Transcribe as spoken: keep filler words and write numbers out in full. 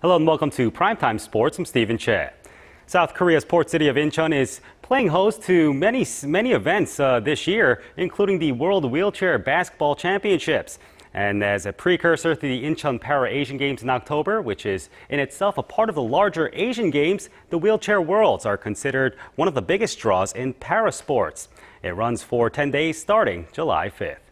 Hello and welcome to Primetime Sports. I'm Steven Choi. South Korea's port city of Incheon is playing host to many, many events uh, this year, including the World Wheelchair Basketball Championships. And as a precursor to the Incheon Para-Asian Games in October, which is in itself a part of the larger Asian Games, the Wheelchair Worlds are considered one of the biggest draws in para sports. It runs for ten days starting July fifth.